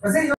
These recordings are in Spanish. Pues sí,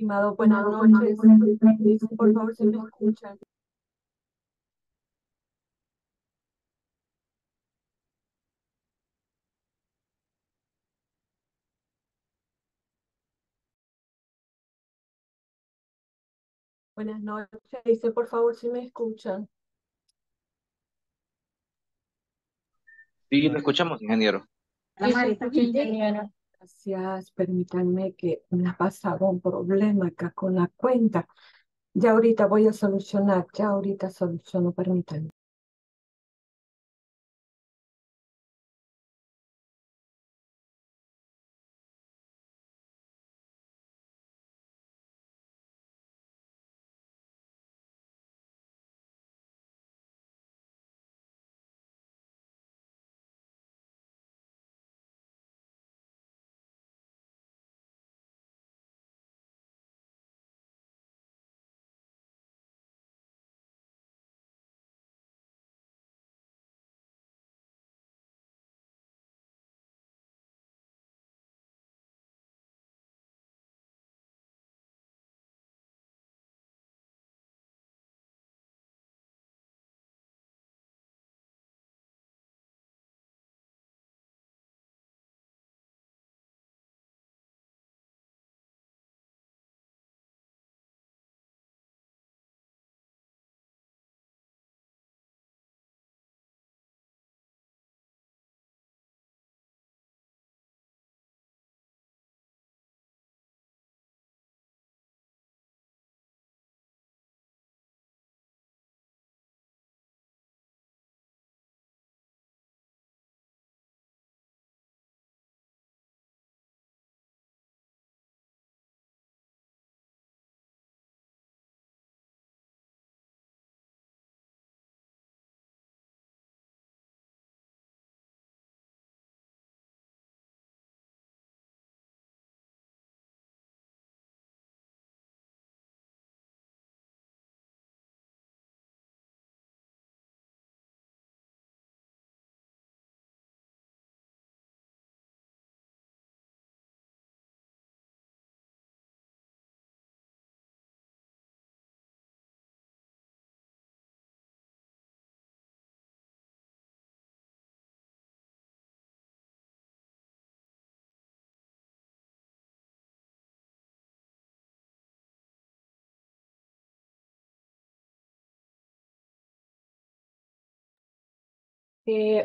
estimado, buenas noches. Por favor, si me escuchan. Buenas noches. Dice, por favor, si me escuchan. Sí, te escuchamos, ingeniero. La Mari está aquí, ingeniero. Gracias, permítanme que me ha pasado un problema acá con la cuenta. Ya ahorita voy a solucionar, ya ahorita soluciono, permítanme.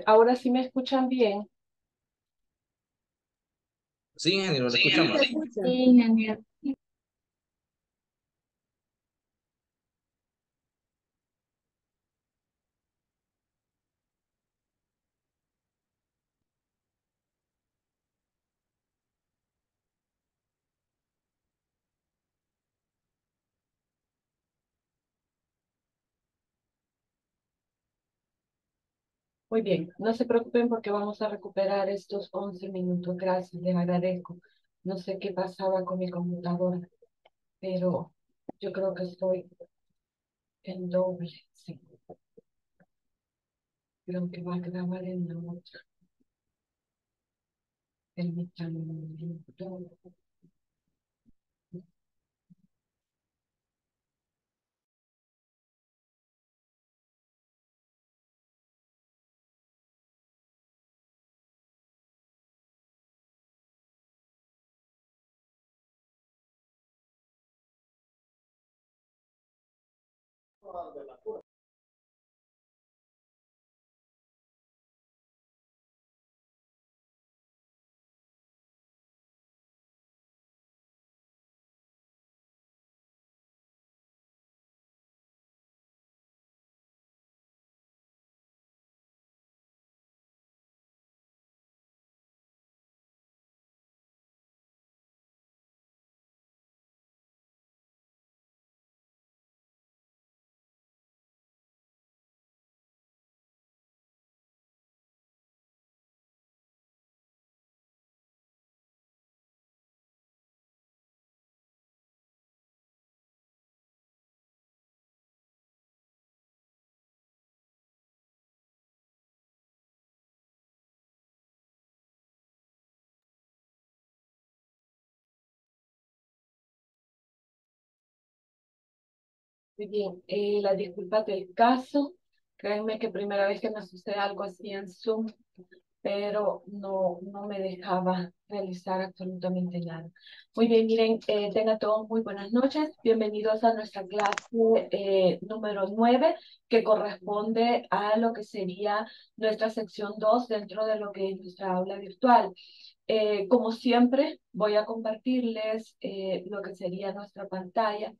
Ahora sí me escuchan bien. Sí, ingeniero, lo escuchamos. Sí, ingeniero. Muy bien, no se preocupen porque vamos a recuperar estos 11 minutos. Gracias, les agradezco. No sé qué pasaba con mi computadora, pero yo creo que estoy en doble. Sí. Creo que va a grabar en la otra. Permítanme un minuto. Muy bien, las disculpas del caso, créanme que primera vez que me sucede algo así en Zoom, pero no me dejaba realizar absolutamente nada. Muy bien, miren, tengan todos muy buenas noches, bienvenidos a nuestra clase número 9, que corresponde a lo que sería nuestra sección 2 dentro de lo que es nuestra aula virtual. Como siempre, voy a compartirles lo que sería nuestra pantalla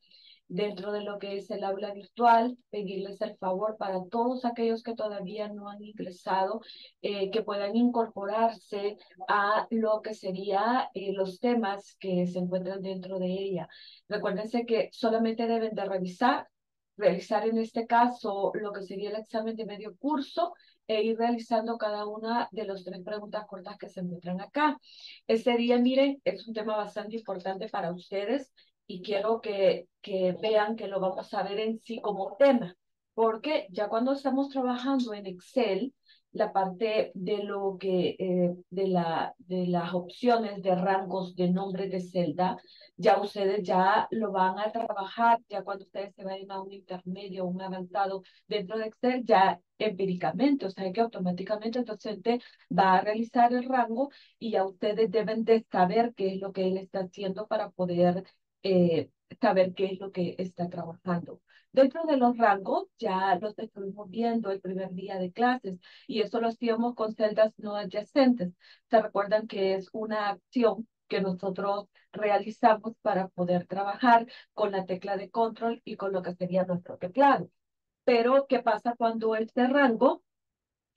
dentro de lo que es el aula virtual, pedirles el favor para todos aquellos que todavía no han ingresado, que puedan incorporarse a lo que serían los temas que se encuentran dentro de ella. Recuérdense que solamente deben de realizar en este caso lo que sería el examen de medio curso e ir realizando cada una de las 3 preguntas cortas que se encuentran acá. Este día, miren, es un tema bastante importante para ustedes, y quiero que vean que lo vamos a ver en sí como tema, porque ya cuando estamos trabajando en Excel, la parte de lo que de las opciones de rangos de nombres de celda, ya ustedes ya lo van a trabajar, ya cuando ustedes se vayan a un intermedio, un avanzado dentro de Excel, ya empíricamente, o sea que automáticamente el docente va a realizar el rango y ya ustedes deben de saber qué es lo que él está haciendo para poder saber qué es lo que está trabajando. Dentro de los rangos, ya los estuvimos viendo el primer día de clases, y eso lo hacíamos con celdas no adyacentes. ¿Se recuerdan que es una acción que nosotros realizamos para poder trabajar con la tecla de control y con lo que sería nuestro teclado? Pero, ¿qué pasa cuando este rango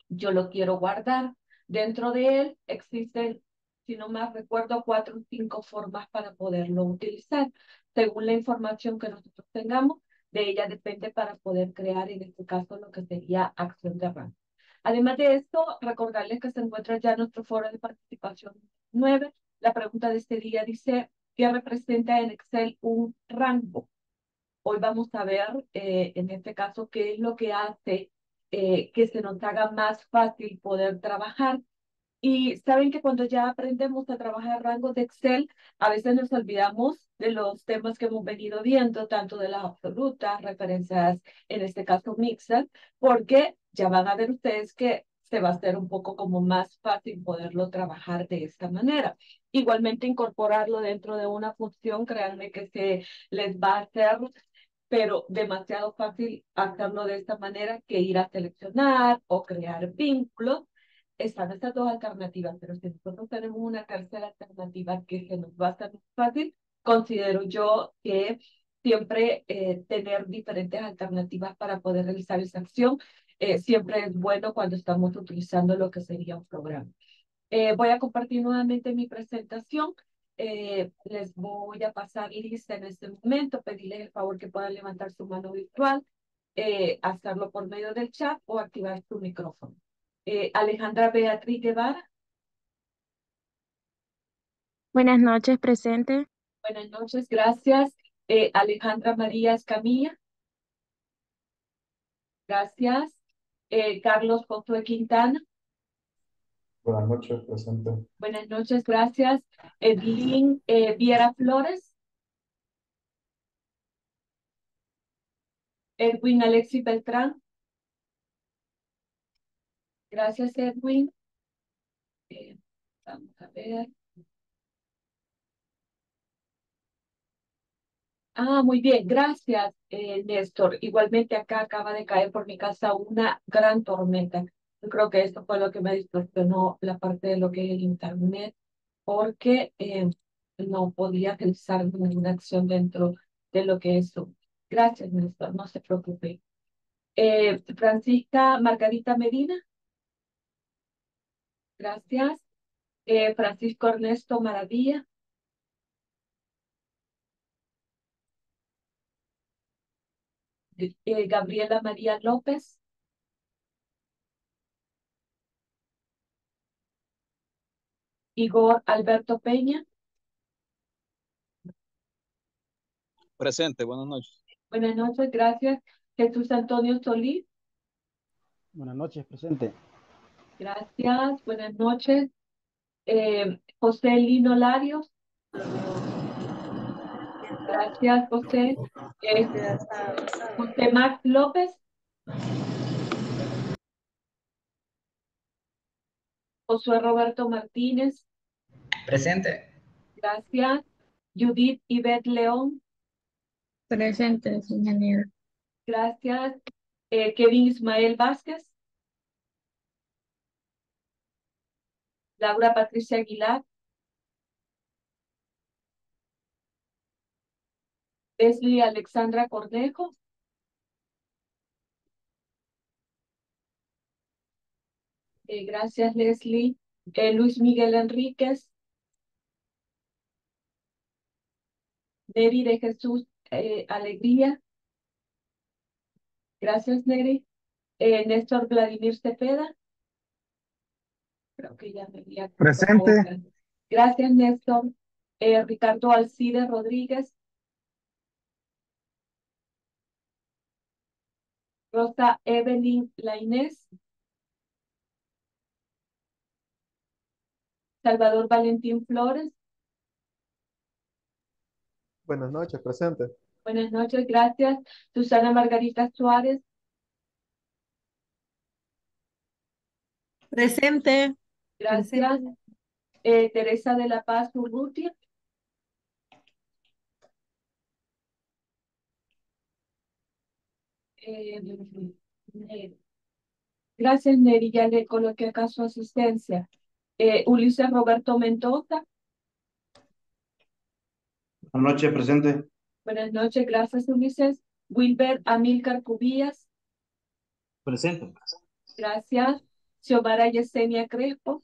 yo lo quiero guardar? Dentro de él existen, si no más recuerdo, 4 o 5 formas para poderlo utilizar. Según la información que nosotros tengamos, de ella depende para poder crear, en este caso, lo que sería acción de rango. Además de esto, recordarles que se encuentra ya nuestro foro de participación 9. La pregunta de este día dice, ¿qué representa en Excel un rango? Hoy vamos a ver, en este caso, qué es lo que hace que se nos haga más fácil poder trabajar. Y saben que cuando ya aprendemos a trabajar rangos de Excel, a veces nos olvidamos de los temas que hemos venido viendo, tanto de las absolutas, referencias, en este caso mixtas, porque ya van a ver ustedes que se va a hacer un poco como más fácil poderlo trabajar de esta manera. Igualmente incorporarlo dentro de una función, créanme que se les va a hacer pero demasiado fácil hacerlo de esta manera que ir a seleccionar o crear vínculos. Están estas dos alternativas, pero si nosotros tenemos una tercera alternativa que se nos va a hacer más fácil, considero yo que siempre tener diferentes alternativas para poder realizar esa acción siempre es bueno cuando estamos utilizando lo que sería un programa. Voy a compartir nuevamente mi presentación. Les voy a pasar lista en este momento, pedirles el favor que puedan levantar su mano virtual, hacerlo por medio del chat o activar su micrófono. Alejandra Beatriz Guevara. Buenas noches, presente. Buenas noches, gracias. Alejandra María Escamilla. Gracias. Carlos Josué Quintana. Buenas noches, presente. Buenas noches, gracias. Edilín Viera Flores. Edwin Alexis Beltrán. Gracias, Edwin. Vamos a ver. Ah, muy bien, gracias, Néstor. Igualmente acá acaba de caer por mi casa una gran tormenta. Yo creo que esto fue lo que me distorsionó la parte de lo que es el internet, porque no podía realizar ninguna acción dentro de lo que es Zoom. Gracias, Néstor, no se preocupe. Francisca Margarita Medina. Gracias. Francisco Ernesto Maravilla. Gabriela María López. Igor Alberto Peña. Presente, buenas noches. Buenas noches, gracias. Jesús Antonio Solís. Buenas noches, presente. Gracias, buenas noches. José Lino Larios. Gracias, José. José Max López. Josué Roberto Martínez. Presente. Gracias. Judith Ivette León. Presente, ingeniero. Gracias. Kevin Ismael Vázquez. Laura Patricia Aguilar. Leslie Alexandra Cornejo. Gracias, Leslie. Luis Miguel Enríquez. Neri de Jesús Alegría. Gracias, Neri. Néstor Vladimir Cepeda. Creo que ya me había... Presente. Gracias, Néstor. Ricardo Alcides Rodríguez. Rosa Evelyn Lainés. Salvador Valentín Flores. Buenas noches, presente. Buenas noches, gracias. Susana Margarita Suárez. Presente. Gracias. Presente. Teresa de la Paz Urrutia. Gracias, Neri, ya le coloqué acá su asistencia. Ulises Roberto Mendoza. Buenas noches, presente. Buenas noches, gracias, Ulises. Wilber Amílcar Cubillas. Presente. Gracias. Xiomara Yesenia Crespo.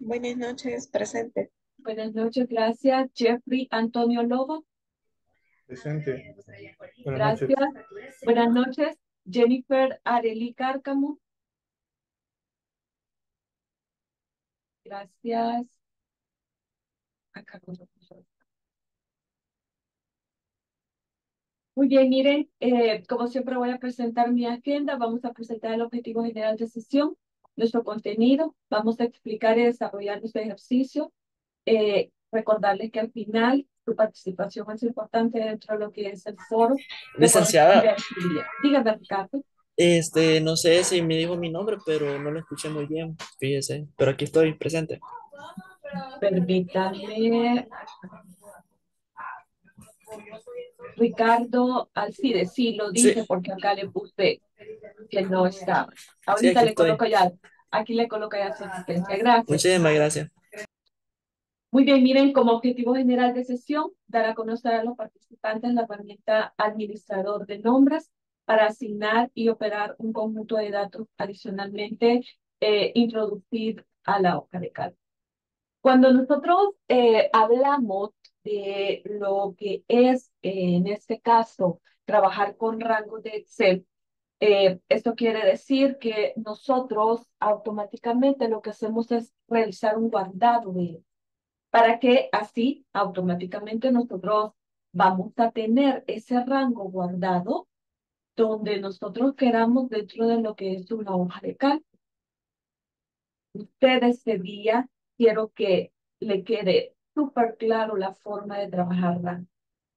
Buenas noches, presente. Buenas noches, gracias. Jeffrey Antonio Lobo. Presente. Buenas gracias. Noches. Buenas noches. Jennifer Arely Cárcamo. Gracias. Acá con nosotros. Muy bien, miren, como siempre voy a presentar mi agenda. Vamos a presentar el objetivo general de sesión, nuestro contenido. Vamos a explicar y desarrollar nuestro ejercicio. Recordarles que al final su participación es importante dentro de lo que es el foro. Licenciada. Dígame, Ricardo. No sé si me dijo mi nombre, pero no lo escuché muy bien, fíjese. Pero aquí estoy, presente. Permítame. Ricardo Alcides, sí, lo dice, sí, porque acá le puse que no estaba. Ahorita sí, le coloco ya, aquí le coloco ya su asistencia. Gracias. Muchísimas gracias. Muy bien, miren, como objetivo general de sesión, dar a conocer a los participantes la herramienta administrador de nombres para asignar y operar un conjunto de datos adicionalmente introducir a la hoja de cálculo. Cuando nosotros hablamos de lo que es, en este caso, trabajar con rangos de Excel, esto quiere decir que nosotros automáticamente lo que hacemos es realizar un guardado de ellos, para que así automáticamente nosotros vamos a tener ese rango guardado donde nosotros queramos dentro de lo que es una hoja de cálculo. Usted este día quiero que le quede súper claro la forma de trabajarla.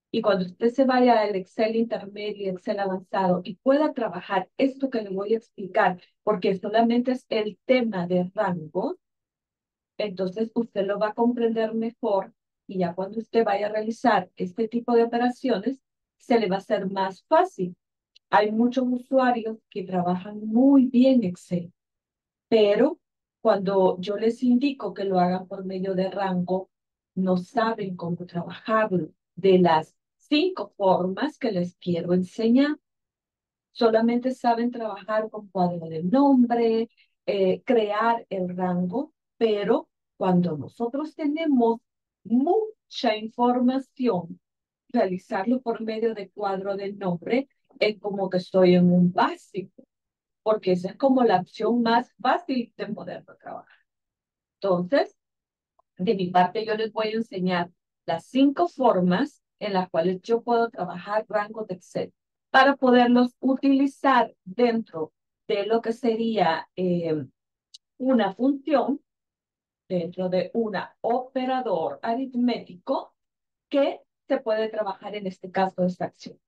Y cuando usted se vaya al Excel intermedio, Excel avanzado y pueda trabajar esto que le voy a explicar, porque solamente es el tema de rango, entonces usted lo va a comprender mejor y ya cuando usted vaya a realizar este tipo de operaciones, se le va a hacer más fácil. Hay muchos usuarios que trabajan muy bien Excel, pero cuando yo les indico que lo hagan por medio de rango, no saben cómo trabajarlo. De las 5 formas que les quiero enseñar, solamente saben trabajar con cuadro de nombre, crear el rango, pero cuando nosotros tenemos mucha información, realizarlo por medio de cuadro de nombre es como que estoy en un básico, porque esa es como la opción más fácil de poderlo trabajar. Entonces, de mi parte yo les voy a enseñar las 5 formas en las cuales yo puedo trabajar rangos de Excel para poderlos utilizar dentro de lo que sería una función, dentro de un operador aritmético que se puede trabajar en este caso de esta acción.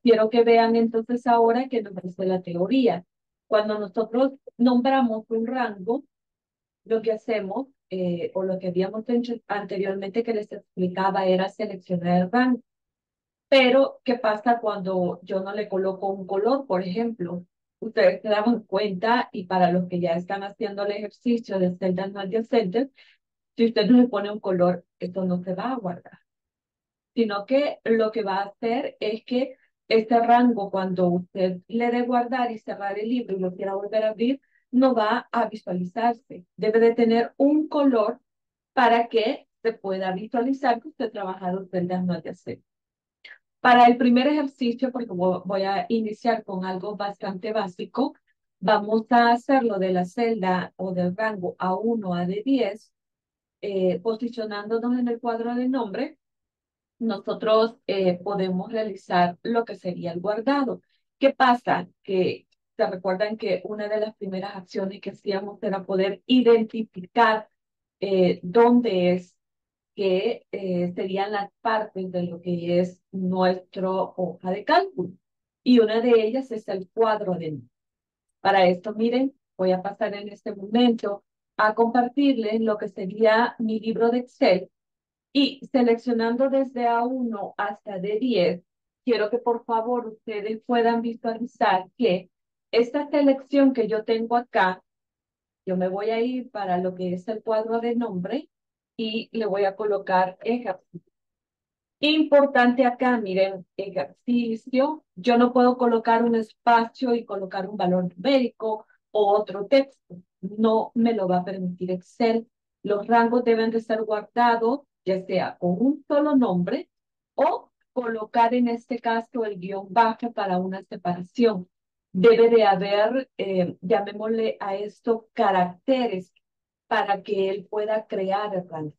Quiero que vean entonces ahora que nos dice la teoría. Cuando nosotros nombramos un rango, lo que hacemos, o lo que habíamos hecho anteriormente que les explicaba, era seleccionar el rango. Pero, ¿qué pasa cuando yo no le coloco un color, por ejemplo? Ustedes se dan cuenta, y para los que ya están haciendo el ejercicio de celda no adyacente, si usted no le pone un color, esto no se va a guardar. Sino que lo que va a hacer es que este rango, cuando usted le dé guardar y cerrar el libro y lo quiera volver a abrir, no va a visualizarse. Debe de tener un color para que se pueda visualizar que usted ha trabajado celdas no adyacentes. Para el primer ejercicio, porque voy a iniciar con algo bastante básico, vamos a hacerlo de la celda o del rango A1 a D10, posicionándonos en el cuadro de nombre. Nosotros podemos realizar lo que sería el guardado. ¿Qué pasa? Que se recuerdan que una de las primeras acciones que hacíamos era poder identificar dónde es que serían las partes de lo que es nuestra hoja de cálculo. Y una de ellas es el cuadro de nombre. Para esto, miren, voy a pasar en este momento a compartirles lo que sería mi libro de Excel. Y seleccionando desde A1 hasta D10, quiero que por favor ustedes puedan visualizar que esta selección que yo tengo acá, yo me voy a ir para lo que es el cuadro de nombre y le voy a colocar ejercicio. Importante acá, miren, ejercicio. Yo no puedo colocar un espacio y colocar un valor numérico o otro texto. No me lo va a permitir Excel. Los rangos deben de ser guardados, ya sea con un solo nombre o colocar en este caso el guión bajo para una separación. debe de haber, llamémosle a esto, caracteres para que él pueda crear herramientas.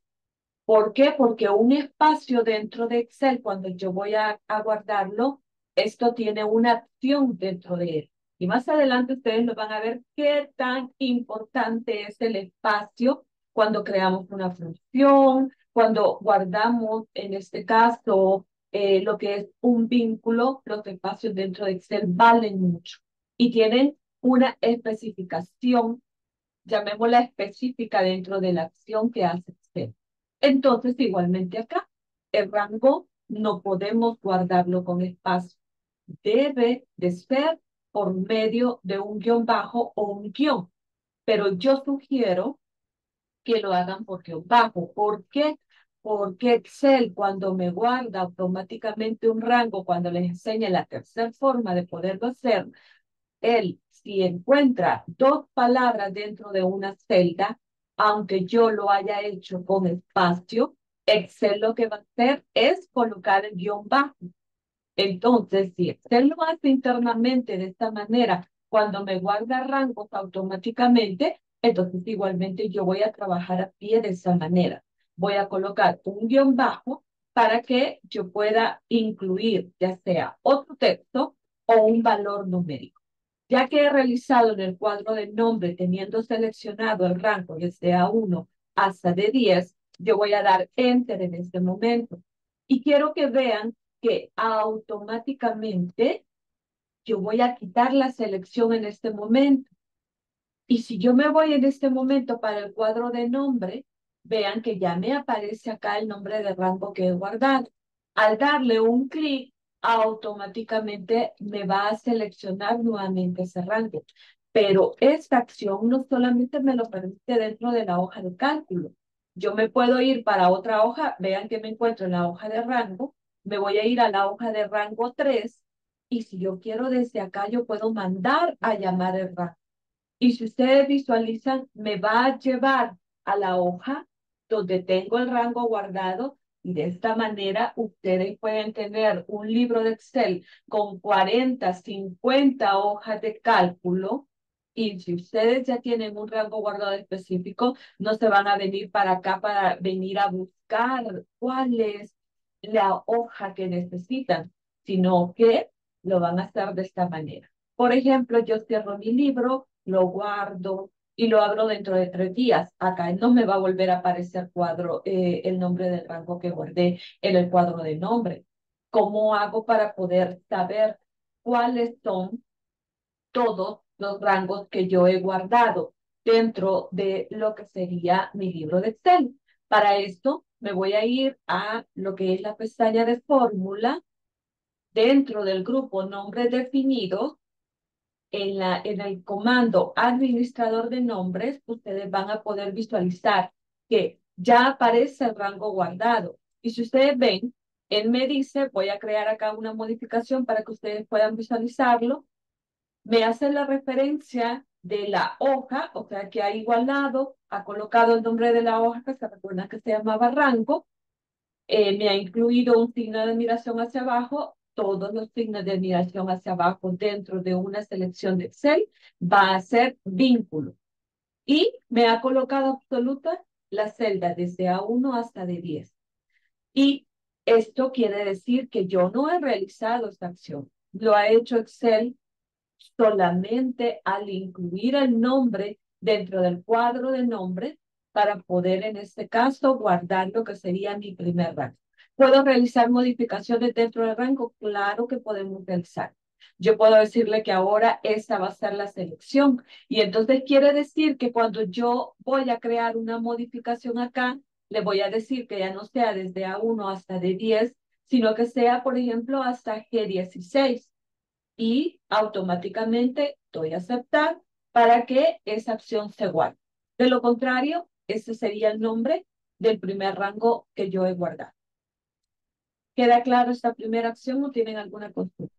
¿Por qué? Porque un espacio dentro de Excel, cuando yo voy a guardarlo, esto tiene una acción dentro de él. Y más adelante ustedes nos van a ver qué tan importante es el espacio cuando creamos una función, cuando guardamos, en este caso, lo que es un vínculo. Los espacios dentro de Excel valen mucho y tienen una especificación, llamémosla específica, dentro de la acción que hace Excel. Entonces, igualmente acá, el rango no podemos guardarlo con espacio. Debe de ser por medio de un guión bajo o un guión. Pero yo sugiero que lo hagan por guión bajo. ¿Por qué? Porque Excel, cuando me guarda automáticamente un rango, cuando les enseña la tercera forma de poderlo hacer, él, si encuentra dos palabras dentro de una celda, aunque yo lo haya hecho con espacio, Excel lo que va a hacer es colocar el guión bajo. Entonces, si Excel lo hace internamente de esta manera, cuando me guarda rangos automáticamente, entonces igualmente yo voy a trabajar a pie de esa manera. Voy a colocar un guión bajo para que yo pueda incluir ya sea otro texto o un valor numérico. Ya que he realizado en el cuadro de nombre, teniendo seleccionado el rango desde A1 hasta D10, yo voy a dar Enter en este momento. Y quiero que vean que automáticamente yo voy a quitar la selección en este momento. Y si yo me voy en este momento para el cuadro de nombre, vean que ya me aparece acá el nombre de rango que he guardado. Al darle un clic, automáticamente me va a seleccionar nuevamente ese rango. Pero esta acción no solamente me lo permite dentro de la hoja de cálculo. Yo me puedo ir para otra hoja, vean que me encuentro en la hoja de rango, me voy a ir a la hoja de rango 3, y si yo quiero desde acá, yo puedo mandar a llamar el rango. Y si ustedes visualizan, me va a llevar a la hoja donde tengo el rango guardado, y de esta manera ustedes pueden tener un libro de Excel con 40, 50 hojas de cálculo, y si ustedes ya tienen un rango guardado específico, no se van a venir para acá para venir a buscar cuál es la hoja que necesitan, sino que lo van a hacer de esta manera. Por ejemplo, yo cierro mi libro, lo guardo y lo abro dentro de 3 días. Acá no me va a volver a aparecer cuadro, el nombre del rango que guardé en el cuadro de nombre. ¿Cómo hago para poder saber cuáles son todos los rangos que yo he guardado dentro de lo que sería mi libro de Excel? Para esto, me voy a ir a lo que es la pestaña de fórmula, dentro del grupo nombres definidos, en el comando administrador de nombres, ustedes van a poder visualizar que ya aparece el rango guardado. Y si ustedes ven, él me dice, voy a crear acá una modificación para que ustedes puedan visualizarlo. Me hace la referencia de la hoja, o sea que ha igualado, ha colocado el nombre de la hoja, que se recuerda que se llamaba rango, me ha incluido un signo de admiración hacia abajo. Todos los signos de admiración hacia abajo dentro de una selección de Excel va a ser vínculo. Y me ha colocado absoluta la celda desde A1 hasta D10. Y esto quiere decir que yo no he realizado esta acción. Lo ha hecho Excel solamente al incluir el nombre dentro del cuadro de nombres para poder, en este caso, guardar lo que sería mi primer rango. ¿Puedo realizar modificaciones dentro del rango? Claro que podemos realizar. Yo puedo decirle que ahora esta va a ser la selección. Y entonces quiere decir que cuando yo voy a crear una modificación acá, le voy a decir que ya no sea desde A1 hasta D10, sino que sea, por ejemplo, hasta G16. Y automáticamente doy a aceptar para que esa acción se guarde. De lo contrario, ese sería el nombre del primer rango que yo he guardado. ¿Queda claro esta primera acción o tienen alguna consulta?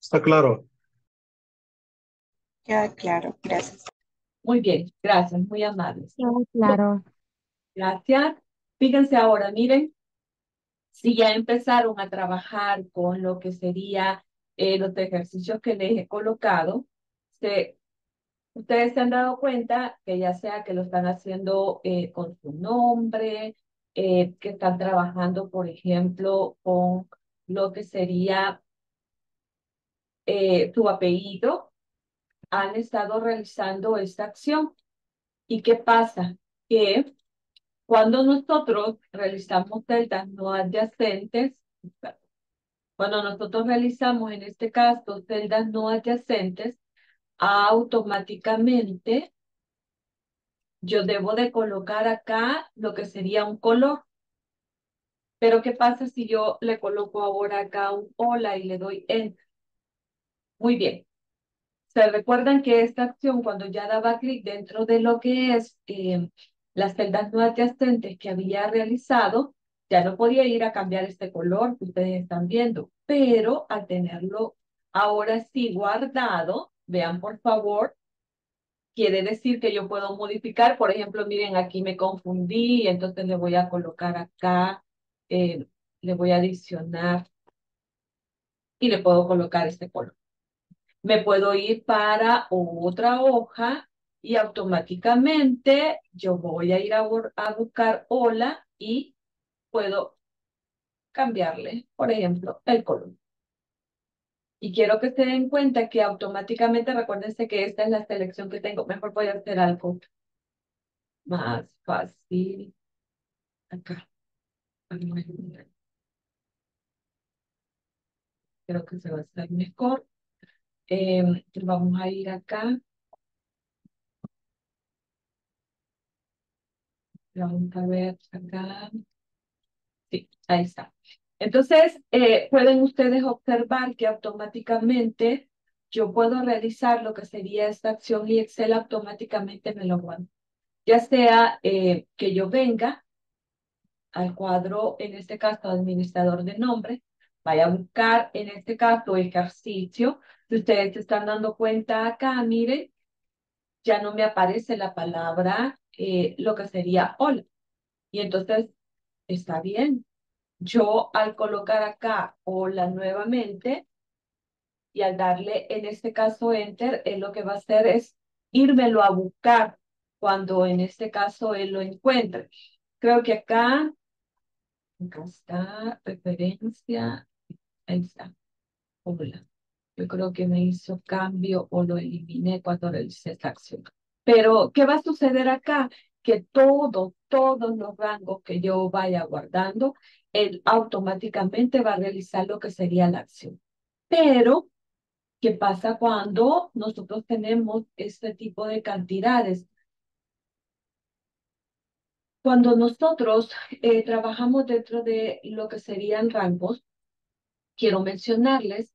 Está claro. Queda claro, gracias. Muy bien, gracias, muy amables. Queda claro. Gracias. Fíjense ahora, miren. Si ya empezaron a trabajar con lo que sería los ejercicios que les he colocado, ustedes se han dado cuenta que ya sea que lo están haciendo con su nombre, que están trabajando, por ejemplo, con lo que sería tu apellido, han estado realizando esta acción. ¿Y qué pasa? Que cuando nosotros realizamos celdas no adyacentes, cuando nosotros realizamos en este caso celdas no adyacentes, automáticamente yo debo de colocar acá lo que sería un color. Pero ¿qué pasa si yo le coloco ahora acá un hola y le doy enter? Muy bien. ¿Se recuerdan que esta acción cuando ya daba clic dentro de lo que es las celdas no adyacentes que había realizado, ya no podía ir a cambiar este color que ustedes están viendo, pero al tenerlo ahora sí guardado, vean por favor, quiere decir que yo puedo modificar, por ejemplo, miren, aquí me confundí, entonces le voy a colocar acá, le voy a adicionar y le puedo colocar este color. Me puedo ir para otra hoja y automáticamente yo voy a ir a buscar hola y puedo cambiarle, por ejemplo, el color. Y quiero que se den cuenta que automáticamente, recuérdense que esta es la selección que tengo. Mejor voy a hacer algo más fácil. Acá. Creo que se va a hacer mejor. Vamos a ir acá. Vamos a ver acá. Sí, ahí está. Entonces, pueden ustedes observar que automáticamente yo puedo realizar lo que sería esta acción y Excel automáticamente me lo guarda. Ya sea que yo venga al cuadro, en este caso, administrador de nombres, vaya a buscar, en este caso, ejercicio. Si ustedes se están dando cuenta acá, miren, ya no me aparece la palabra lo que sería hola. Y entonces, está bien. Yo al colocar acá hola nuevamente y al darle en este caso enter, él lo que va a hacer es írmelo a buscar cuando en este caso él lo encuentre. Creo que acá, está, referencia, ahí está, hola. Yo creo que me hizo cambio o lo eliminé cuando realicé esta acción. Pero, ¿qué va a suceder acá? Que todos los rangos que yo vaya guardando, él automáticamente va a realizar lo que sería la acción. Pero, ¿qué pasa cuando nosotros tenemos este tipo de cantidades? Cuando nosotros trabajamos dentro de lo que serían rangos, quiero mencionarles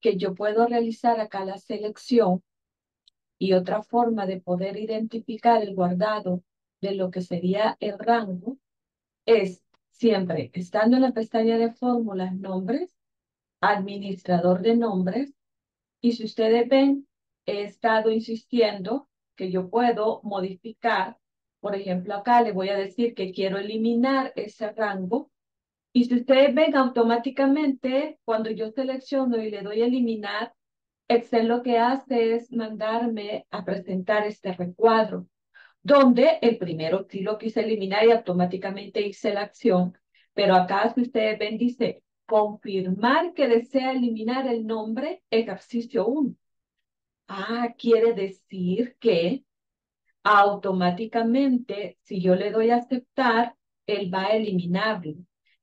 que yo puedo realizar acá la selección. Y otra forma de poder identificar el guardado de lo que sería el rango es siempre estando en la pestaña de fórmulas, nombres, administrador de nombres. Y si ustedes ven, he estado insistiendo que yo puedo modificar. Por ejemplo, acá le voy a decir que quiero eliminar ese rango. Y si ustedes ven, automáticamente cuando yo selecciono y le doy a eliminar, Excel lo que hace es mandarme a presentar este recuadro, donde el primero sí lo quise eliminar y automáticamente hice la acción. Pero acá, si ustedes ven, dice, confirmar que desea eliminar el nombre ejercicio 1. Ah, quiere decir que automáticamente, si yo le doy a aceptar, él va a eliminarlo.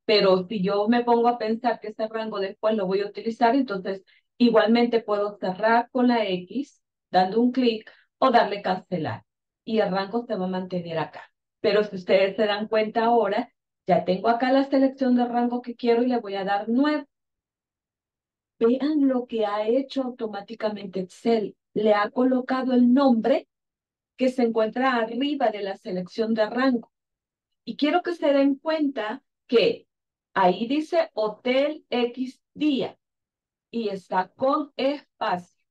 Pero si yo me pongo a pensar que ese rango después lo voy a utilizar, entonces... Igualmente puedo cerrar con la X, dando un clic o darle cancelar. Y el rango se va a mantener acá. Pero si ustedes se dan cuenta ahora, ya tengo acá la selección del rango que quiero y le voy a dar 9. Vean lo que ha hecho automáticamente Excel. Le ha colocado el nombre que se encuentra arriba de la selección de rango. Y quiero que se den cuenta que ahí dice Hotel X Día. Y está con espacio.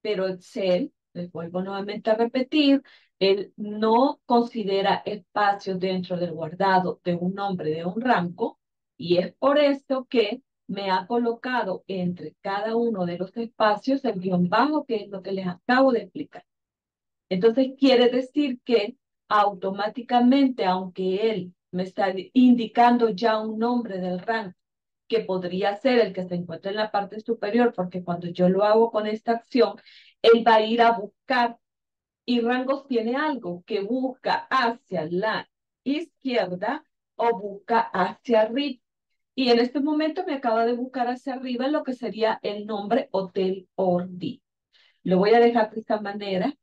Pero Excel, les vuelvo nuevamente a repetir, él no considera espacios dentro del guardado de un nombre, de un rango, Y es por esto que me ha colocado entre cada uno de los espacios el guión bajo, que es lo que les acabo de explicar. Entonces quiere decir que automáticamente, aunque él me está indicando ya un nombre del rango, que podría ser el que se encuentra en la parte superior, porque cuando yo lo hago con esta acción, él va a ir a buscar, y rangos tiene algo que busca hacia la izquierda o busca hacia arriba. Y en este momento me acaba de buscar hacia arriba lo que sería el nombre Hotel Ordi. Lo voy a dejar de esta manera.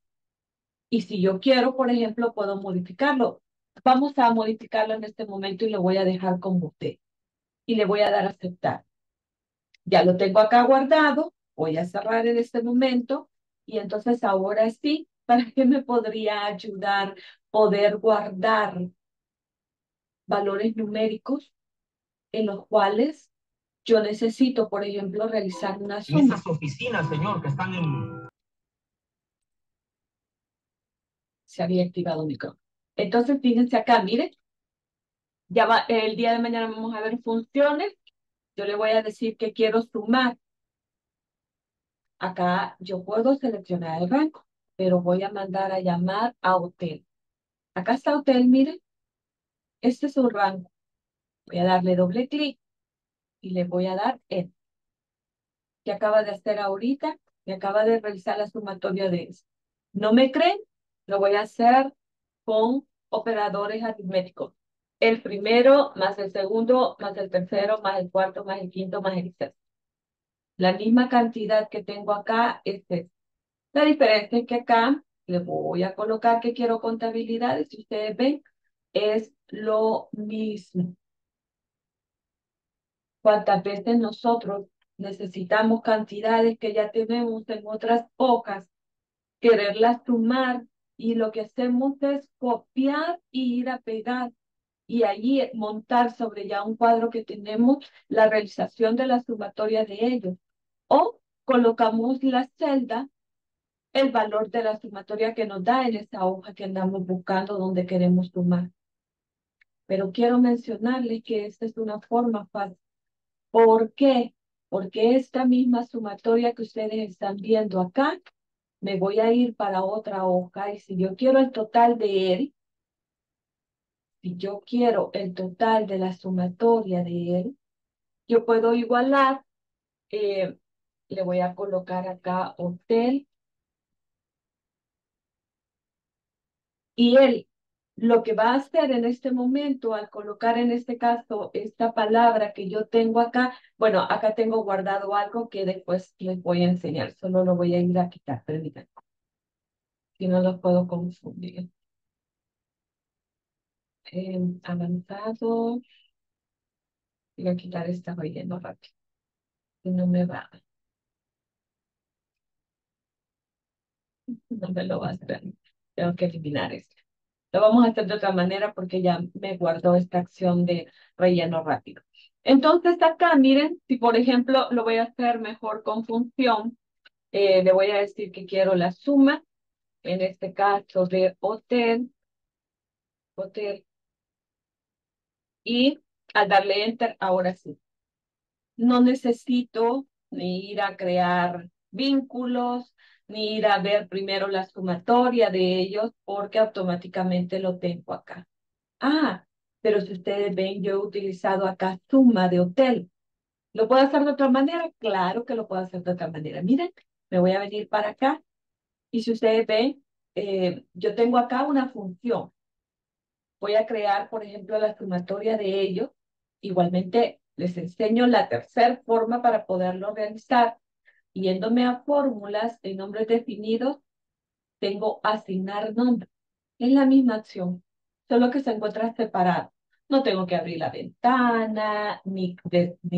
Y si yo quiero, por ejemplo, puedo modificarlo. Vamos a modificarlo en este momento y lo voy a dejar como hotel. Y le voy a dar a aceptar. Ya lo tengo acá guardado. Voy a cerrar en este momento. Y entonces ahora sí, ¿para qué me podría ayudar poder guardar valores numéricos en los cuales yo necesito, por ejemplo, realizar una suma? Esas oficinas, señor, que están en... Se había activado el micrófono. Entonces, fíjense acá, miren. Ya va, el día de mañana vamos a ver funciones. Yo le voy a decir que quiero sumar. Acá yo puedo seleccionar el rango, pero voy a mandar a llamar a hotel. Acá está hotel, miren. Este es un rango. Voy a darle doble clic y le voy a dar Enter. ¿Qué acaba de hacer ahorita? Me acaba de realizar la sumatoria de eso. ¿No me creen? Lo voy a hacer con operadores aritméticos. El primero, más el segundo, más el tercero, más el cuarto, más el quinto, más el sexto. La misma cantidad que tengo acá es esta. La diferencia es que acá le voy a colocar que quiero contabilidades. Si ustedes ven, es lo mismo. Cuántas veces nosotros necesitamos cantidades que ya tenemos en otras hojas, quererlas sumar, y lo que hacemos es copiar y ir a pegar, y allí montar sobre ya un cuadro que tenemos la realización de la sumatoria de ellos. O colocamos la celda, el valor de la sumatoria que nos da en esa hoja que andamos buscando donde queremos sumar. Pero quiero mencionarles que esta es una forma fácil. ¿Por qué? Porque esta misma sumatoria que ustedes están viendo acá, me voy a ir para otra hoja, y si yo quiero el total de él, si yo quiero el total de la sumatoria de él, yo puedo igualar, le voy a colocar acá hotel, y él lo que va a hacer en este momento, al colocar en este caso esta palabra que yo tengo acá, bueno, acá tengo guardado algo que después les voy a enseñar, solo lo voy a ir a quitar, permítanme, si no los puedo confundir. Avanzado, voy a quitar esta relleno rápido, no me va. No me lo va a hacer, tengo que eliminar esto. Lo vamos a hacer de otra manera porque ya me guardó esta acción de relleno rápido. Entonces acá, miren, si por ejemplo lo voy a hacer mejor con función, le voy a decir que quiero la suma, en este caso de hotel, y al darle Enter, ahora sí. No necesito ni ir a crear vínculos, ni ir a ver primero la sumatoria de ellos, porque automáticamente lo tengo acá. Ah, pero si ustedes ven, yo he utilizado acá suma de hotel. ¿Lo puedo hacer de otra manera? Claro que lo puedo hacer de otra manera. Miren, me voy a venir para acá. Y si ustedes ven, yo tengo acá una función. Voy a crear, por ejemplo, la sumatoria de ellos. Igualmente, les enseño la tercera forma para poderlo realizar. Yéndome a fórmulas en nombres definidos, tengo asignar nombre. Es la misma acción, solo que se encuentra separado. No tengo que abrir la ventana, ni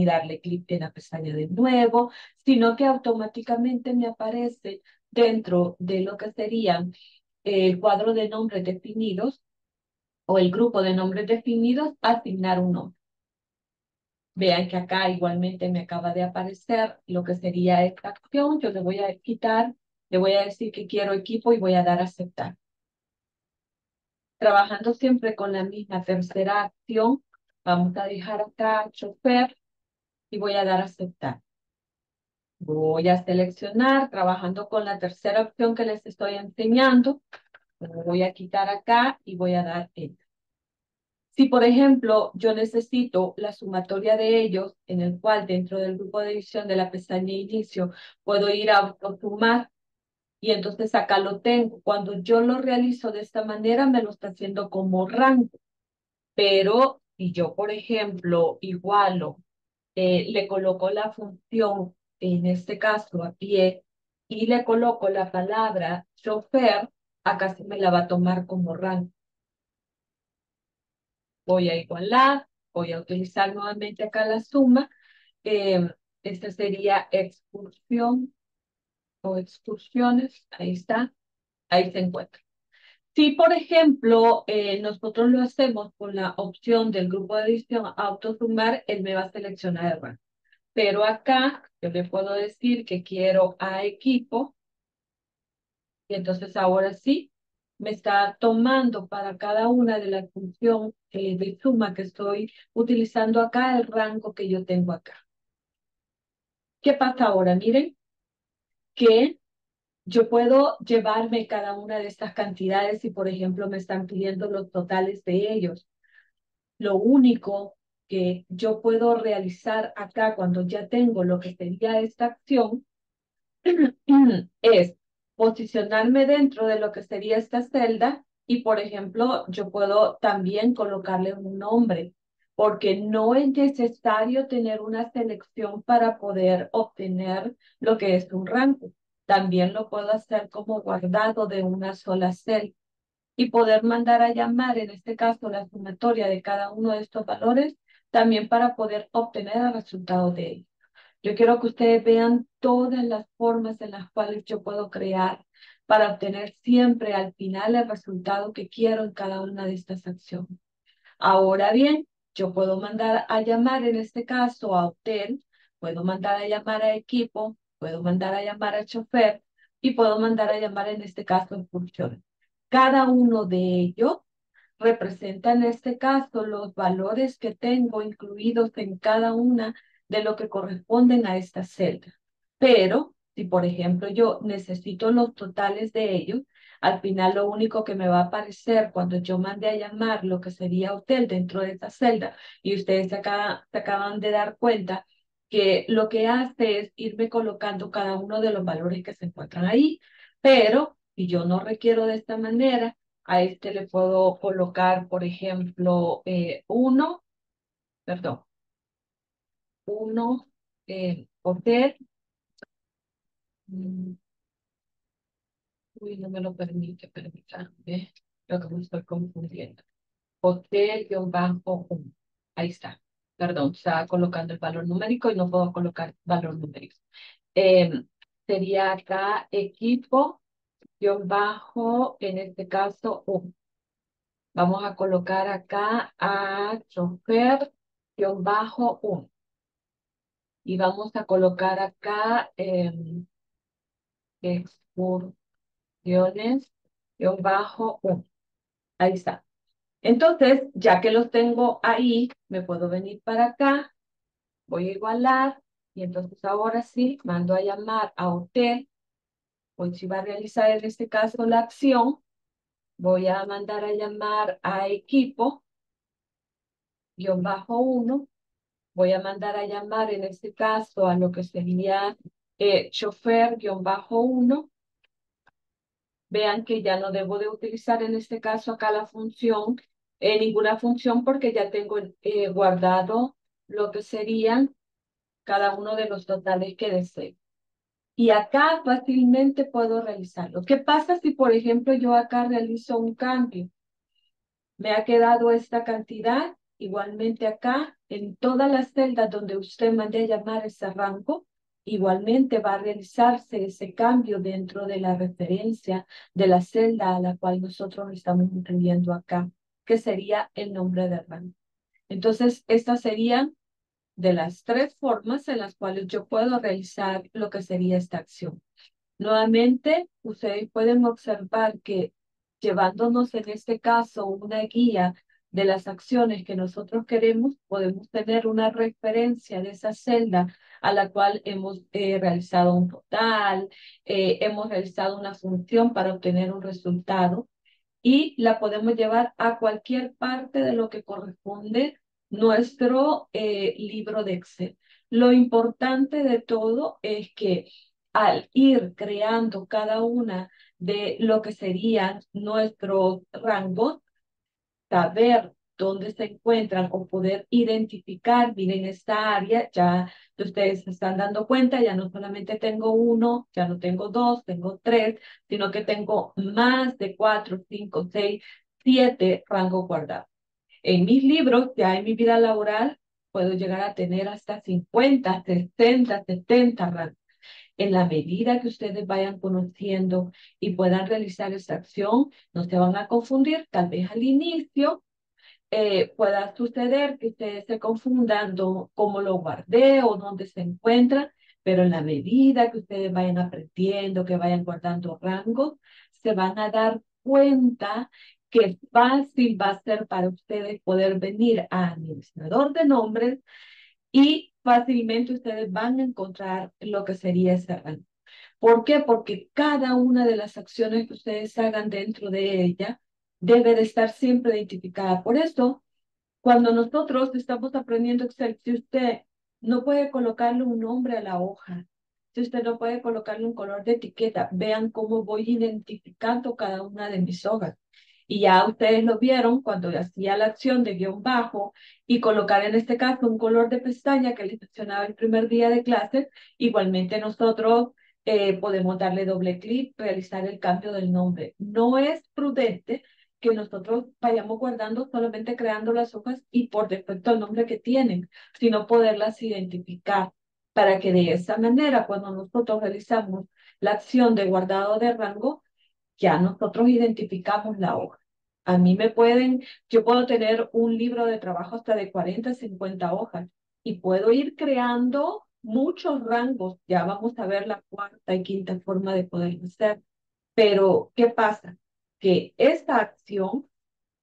darle clic en la pestaña de nuevo, sino que automáticamente me aparece dentro de lo que serían el cuadro de nombres definidos o el grupo de nombres definidos, asignar un nombre. Vean que acá igualmente me acaba de aparecer lo que sería esta acción. Yo le voy a quitar, le voy a decir que quiero equipo y voy a dar a aceptar. Trabajando siempre con la misma tercera acción, Vamos a dejar acá chofer y voy a dar a aceptar. Voy a seleccionar, trabajando con la tercera opción que les estoy enseñando. Voy a quitar acá y voy a dar enter. Si, por ejemplo, yo necesito la sumatoria de ellos, en el cual dentro del grupo de división de la pestaña de inicio, puedo ir a autosumar y entonces acá lo tengo. Cuando yo lo realizo de esta manera, me lo está haciendo como rango. Pero si yo, por ejemplo, igualo, le coloco la función, en este caso a pie, y le coloco la palabra chofer, acá se me la va a tomar como rango. Voy a igualar, voy a utilizar nuevamente acá la suma. Esta sería excursión o excursiones. Ahí está, ahí se encuentra. Si, por ejemplo, nosotros lo hacemos con la opción del grupo de edición autosumar, él me va a seleccionar el rango. Pero acá yo le puedo decir que quiero a equipo. Y entonces ahora sí me está tomando para cada una de las funciones de suma que estoy utilizando acá el rango que yo tengo acá. ¿Qué pasa ahora? Miren que yo puedo llevarme cada una de estas cantidades si, por ejemplo, me están pidiendo los totales de ellos. Lo único que yo puedo realizar acá cuando ya tengo lo que sería esta acción es posicionarme dentro de lo que sería esta celda y, por ejemplo, yo puedo también colocarle un nombre, porque no es necesario tener una selección para poder obtener lo que es un rango. También lo puedo hacer como guardado de una sola celda y poder mandar a llamar, en este caso, la sumatoria de cada uno de estos valores también para poder obtener el resultado de ellos. Yo quiero que ustedes vean todas las formas en las cuales yo puedo crear para obtener siempre al final el resultado que quiero en cada una de estas acciones. Ahora bien, yo puedo mandar a llamar en este caso a hotel, puedo mandar a llamar a equipo, puedo mandar a llamar a chofer y puedo mandar a llamar en este caso a funciones. Cada uno de ellos representa en este caso los valores que tengo incluidos en cada una de lo que corresponden a esta celda. Pero, si por ejemplo yo necesito los totales de ellos, al final lo único que me va a aparecer cuando yo mande a llamar lo que sería hotel dentro de esta celda, y ustedes se acaban de dar cuenta que lo que hace es irme colocando cada uno de los valores que se encuentran ahí, pero si yo no requiero de esta manera, a este le puedo colocar, por ejemplo, 1, hotel. Uy, no me lo permite, permítanme. Creo que me estoy confundiendo. Hotel-1. Ahí está. Perdón, estaba colocando el valor numérico y no puedo colocar valor numérico. Sería acá equipo-, en este caso, 1. Vamos a colocar acá a chofer-1. Y vamos a colocar acá excursiones-1. Ahí está. Entonces, ya que los tengo ahí, me puedo venir para acá. Voy a igualar. Y entonces ahora sí, mando a llamar a hotel. Pues si va a realizar en este caso la acción, voy a mandar a llamar a equipo-1. Voy a mandar a llamar en este caso a lo que sería chofer-1. Vean que ya no debo de utilizar en este caso acá la función, ninguna función, porque ya tengo guardado lo que serían cada uno de los totales que desee. Y acá fácilmente puedo realizarlo. ¿Qué pasa si, por ejemplo, yo acá realizo un cambio? Me ha quedado esta cantidad. Igualmente acá, en todas las celdas donde usted mande a llamar ese rango, igualmente va a realizarse ese cambio dentro de la referencia de la celda a la cual nosotros estamos incluyendo acá, que sería el nombre del rango. Entonces, estas serían de las 3 formas en las cuales yo puedo realizar lo que sería esta acción. Nuevamente, ustedes pueden observar que llevándonos en este caso una guía de las acciones que nosotros queremos, podemos tener una referencia de esa celda a la cual hemos realizado un total, hemos realizado una función para obtener un resultado y la podemos llevar a cualquier parte de lo que corresponde nuestro libro de Excel. Lo importante de todo es que al ir creando cada una de lo que serían nuestros rangos, saber dónde se encuentran o poder identificar, miren esta área, ya ustedes se están dando cuenta, ya no solamente tengo uno, ya no tengo dos, tengo tres, sino que tengo más de 4, 5, 6, 7 rangos guardados. En mis libros, ya en mi vida laboral, puedo llegar a tener hasta 50, 60, 70 rangos. En la medida que ustedes vayan conociendo y puedan realizar esta acción, no se van a confundir. Tal vez al inicio pueda suceder que ustedes se confundan cómo lo guardé o dónde se encuentran, pero en la medida que ustedes vayan aprendiendo, que vayan guardando rangos, se van a dar cuenta que fácil va a ser para ustedes poder venir a administrador de nombres y fácilmente ustedes van a encontrar lo que sería ese rango. ¿Por qué? Porque cada una de las acciones que ustedes hagan dentro de ella debe de estar siempre identificada. Por eso, cuando nosotros estamos aprendiendo Excel, si usted no puede colocarle un nombre a la hoja, si usted no puede colocarle un color de etiqueta, vean cómo voy identificando cada una de mis hojas. Y ya ustedes lo vieron cuando hacía la acción de guión bajo y colocar en este caso un color de pestaña que les mencionaba el primer día de clase. Igualmente nosotros podemos darle doble clic, realizar el cambio del nombre. No es prudente que nosotros vayamos guardando solamente creando las hojas y por defecto el nombre que tienen, sino poderlas identificar para que de esa manera cuando nosotros realizamos la acción de guardado de rango, ya nosotros identificamos la hoja. A mí yo puedo tener un libro de trabajo hasta de 40, 50 hojas y puedo ir creando muchos rangos. Ya vamos a ver la cuarta y quinta forma de poderlo hacer. Pero, ¿qué pasa? Que esta acción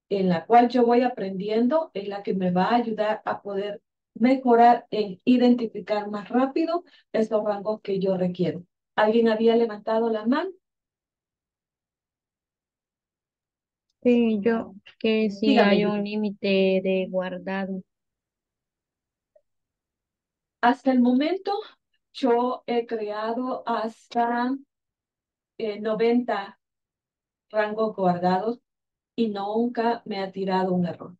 en la cual yo voy aprendiendo es la que me va a ayudar a poder mejorar en identificar más rápido esos rangos que yo requiero. ¿Alguien había levantado la mano? Sí, yo que sí. Dígame. Hay un límite de guardado. Hasta el momento yo he creado hasta 90 rangos guardados y nunca me ha tirado un error.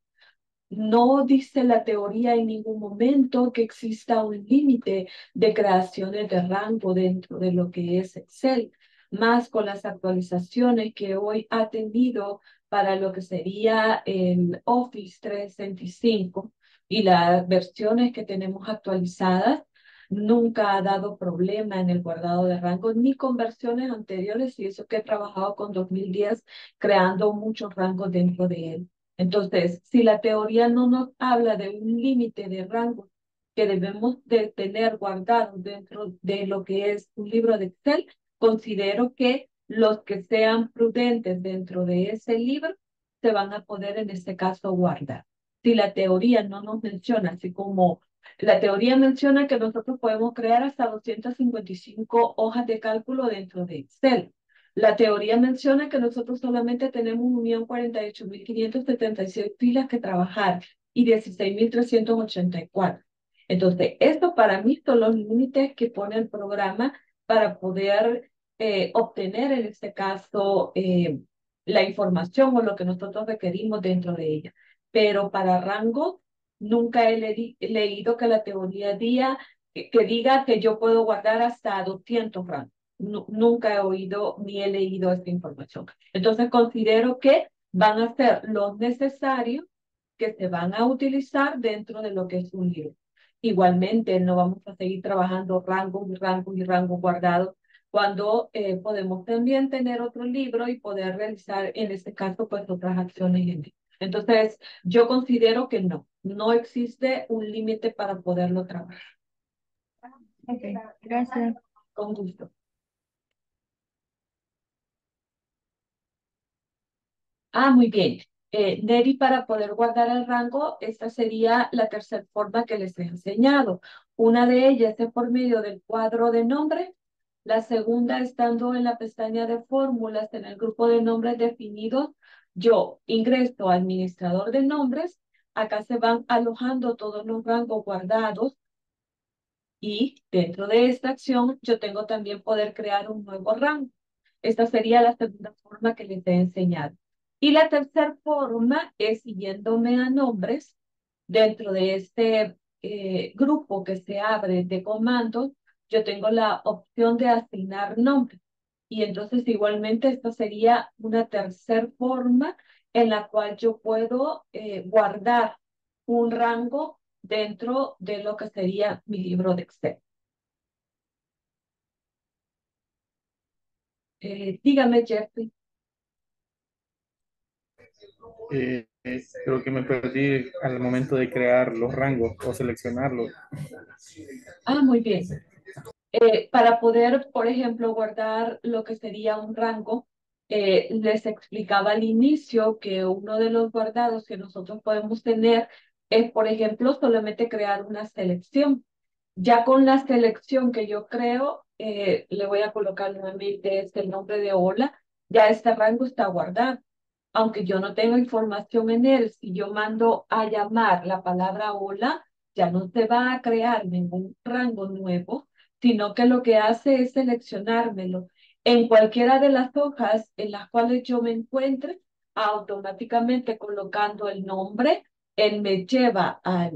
No dice la teoría en ningún momento que exista un límite de creaciones de rango dentro de lo que es Excel, más con las actualizaciones que hoy ha tenido para lo que sería el Office 365 y las versiones que tenemos actualizadas, nunca ha dado problema en el guardado de rangos ni con versiones anteriores, y eso que he trabajado con 2010 creando muchos rangos dentro de él. Entonces, si la teoría no nos habla de un límite de rangos que debemos de tener guardado dentro de lo que es un libro de Excel, considero que los que sean prudentes dentro de ese libro se van a poder en este caso guardar. Si la teoría no nos menciona, así como la teoría menciona que nosotros podemos crear hasta 255 hojas de cálculo dentro de Excel. La teoría menciona que nosotros solamente tenemos 1.048.576 filas que trabajar y 16.384. Entonces, estos para mí son los límites que pone el programa para poder obtener en este caso la información o lo que nosotros requerimos dentro de ella. Pero para rango nunca he leído que la teoría diga que yo puedo guardar hasta 200 rangos. Nunca he oído ni he leído esta información. Entonces considero que van a ser los necesarios que se van a utilizar dentro de lo que es un libro. Igualmente no vamos a seguir trabajando rangos y rangos y rangos guardados cuando podemos también tener otro libro y poder realizar en este caso pues otras acciones. Entonces yo considero que no existe un límite para poderlo trabajar. Okay, gracias. Con gusto. Ah, muy bien. Neri, para poder guardar el rango, esta sería la tercera forma que les he enseñado. Una de ellas es por medio del cuadro de nombre, la segunda estando en la pestaña de fórmulas en el grupo de nombres definidos. Yo ingreso a administrador de nombres, acá se van alojando todos los rangos guardados y dentro de esta acción yo tengo también poder crear un nuevo rango. Esta sería la segunda forma que les he enseñado. Y la tercera forma es siguiéndome a nombres dentro de este grupo que se abre de comandos. Yo tengo la opción de asignar nombre. Y entonces igualmente esta sería una tercera forma en la cual yo puedo guardar un rango dentro de lo que sería mi libro de Excel. Dígame, Jeffrey. Creo que me perdí al momento de crear los rangos o seleccionarlos. Ah, muy bien. Para poder, por ejemplo, guardar lo que sería un rango, les explicaba al inicio que uno de los guardados que nosotros podemos tener es, por ejemplo, solamente crear una selección. Ya con la selección que yo creo, le voy a colocar nuevamente el nombre de hola, ya este rango está guardado. Aunque yo no tengo información en él, si yo mando a llamar la palabra hola, ya no se va a crear ningún rango nuevo, sino que lo que hace es seleccionármelo. En cualquiera de las hojas en las cuales yo me encuentre, automáticamente colocando el nombre, él me lleva a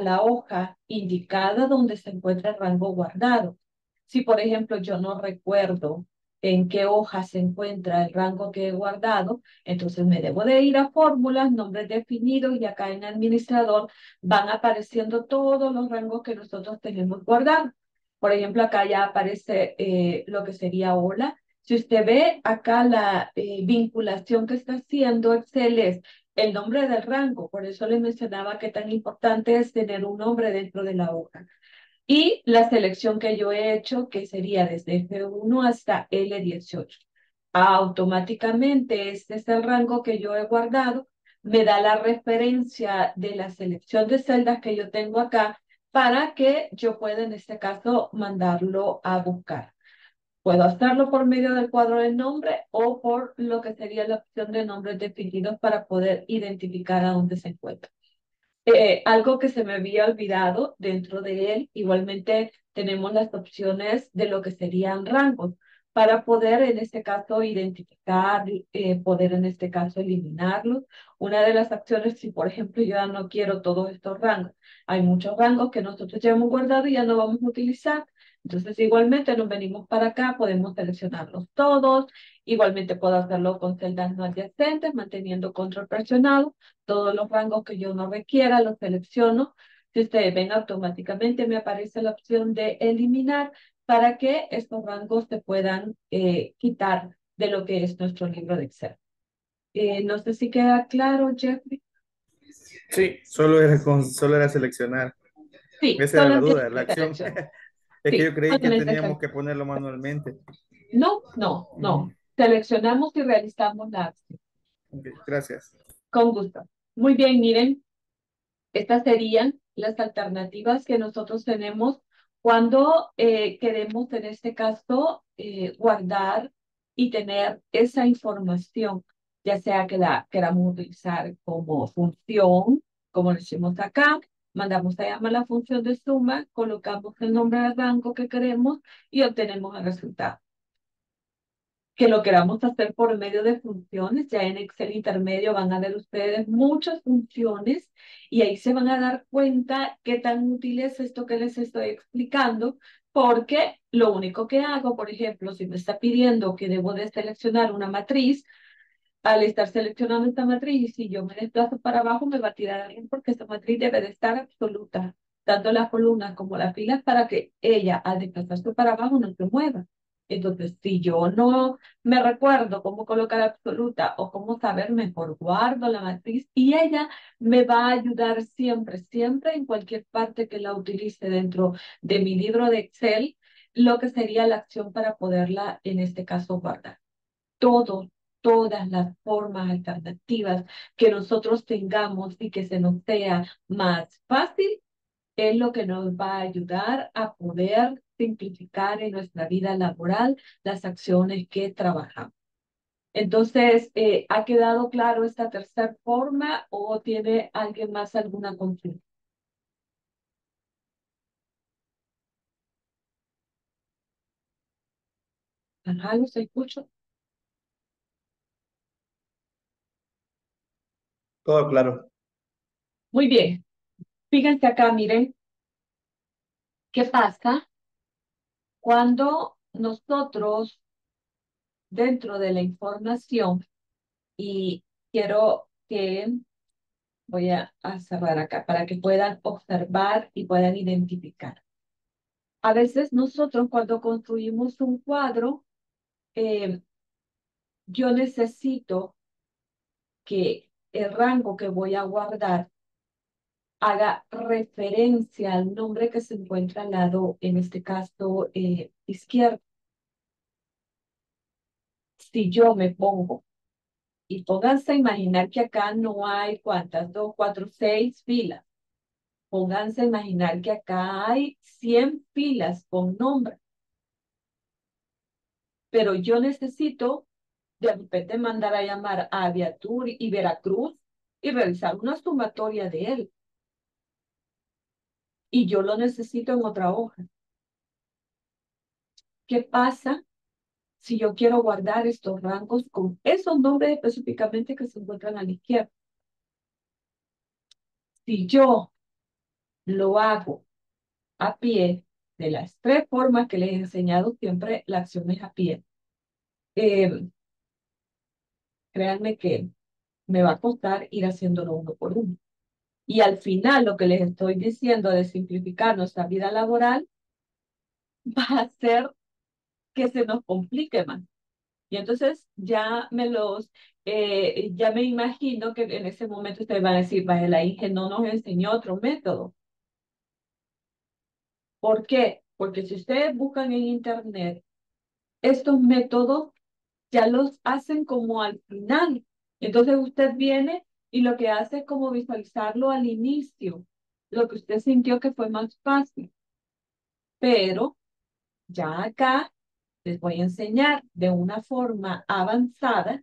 la hoja indicada donde se encuentra el rango guardado. Si, por ejemplo, yo no recuerdo en qué hoja se encuentra el rango que he guardado, entonces me debo de ir a fórmulas, nombres definidos, y acá en administrador van apareciendo todos los rangos que nosotros tenemos guardados. Por ejemplo, acá ya aparece lo que sería hola. Si usted ve acá la vinculación que está haciendo Excel es el nombre del rango. Por eso les mencionaba que tan importante es tener un nombre dentro de la hoja. Y la selección que yo he hecho, que sería desde F1 hasta L18. Automáticamente este es el rango que yo he guardado. Me da la referencia de la selección de celdas que yo tengo acá, para que yo pueda en este caso mandarlo a buscar. Puedo hacerlo por medio del cuadro de nombre o por lo que sería la opción de nombres definidos para poder identificar a dónde se encuentra. Algo que se me había olvidado dentro de él, igualmente tenemos las opciones de lo que serían rangos para poder en este caso identificar, poder en este caso eliminarlos. Una de las acciones, si por ejemplo yo ya no quiero todos estos rangos, hay muchos rangos que nosotros ya hemos guardado y ya no vamos a utilizar. Entonces igualmente nos venimos para acá, podemos seleccionarlos todos. Igualmente puedo hacerlo con celdas no adyacentes, manteniendo control presionado. Todos los rangos que yo no requiera los selecciono. Si ustedes ven, automáticamente me aparece la opción de eliminar para que estos rangos se puedan quitar de lo que es nuestro libro de Excel. No sé si queda claro, Jeffrey. Sí, solo era seleccionar. Sí, esa era la duda, la acción. Es sí, que yo creí que teníamos que ponerlo manualmente. No. Seleccionamos y realizamos la acción. Okay, gracias. Con gusto. Muy bien, miren. Estas serían las alternativas que nosotros tenemos cuando queremos, en este caso, guardar y tener esa información, ya sea que la queramos utilizar como función, como lo hicimos acá, mandamos a llamar la función de suma, colocamos el nombre del rango que queremos y obtenemos el resultado. Que lo queramos hacer por medio de funciones, ya en Excel intermedio van a ver ustedes muchas funciones y ahí se van a dar cuenta qué tan útil es esto que les estoy explicando, porque lo único que hago, por ejemplo, si me está pidiendo que debo de seleccionar una matriz, al estar seleccionando esta matriz, y si yo me desplazo para abajo, me va a tirar alguien porque esta matriz debe de estar absoluta, tanto las columnas como las filas, para que ella, al desplazarse para abajo, no se mueva. Entonces, si yo no me recuerdo cómo colocar absoluta o cómo saber, mejor guardo la matriz y ella me va a ayudar siempre, siempre en cualquier parte que la utilice dentro de mi libro de Excel, lo que sería la acción para poderla, en este caso, guardar. Todo, todas las formas alternativas que nosotros tengamos y que se nos sea más fácil, es lo que nos va a ayudar a poder simplificar en nuestra vida laboral las acciones que trabajamos. Entonces, ¿ha quedado claro esta tercera forma o tiene alguien más alguna consulta? ¿Algo se escucha? Todo claro. Muy bien. Fíjense acá, miren. ¿Qué pasa cuando nosotros dentro de la información, y quiero que voy a cerrar acá para que puedan observar y puedan identificar? A veces nosotros cuando construimos un cuadro, yo necesito que el rango que voy a guardar haga referencia al nombre que se encuentra al lado, en este caso izquierdo. Si yo me pongo, y pónganse a imaginar que acá no hay cuántas, 2, 4, 6 filas. Pónganse a imaginar que acá hay 100 filas con nombre. Pero yo necesito de repente mandar a llamar a Aviatur y Veracruz y realizar una sumatoria de él. Y yo lo necesito en otra hoja. ¿Qué pasa si yo quiero guardar estos rangos con esos nombres específicamente que se encuentran a la izquierda? Si yo lo hago a pie, de las tres formas que les he enseñado, siempre la acción es a pie. Créanme que me va a costar ir haciéndolo uno por uno. Y al final lo que les estoy diciendo de simplificar nuestra vida laboral va a hacer que se nos complique más. Y entonces ya me imagino que en ese momento ustedes van a decir, vaya, la Inge no nos enseñó otro método. ¿Por qué? Porque si ustedes buscan en internet, estos métodos ya los hacen como al final. Entonces usted viene y lo que hace es como visualizarlo al inicio, lo que usted sintió que fue más fácil. Pero ya acá les voy a enseñar de una forma avanzada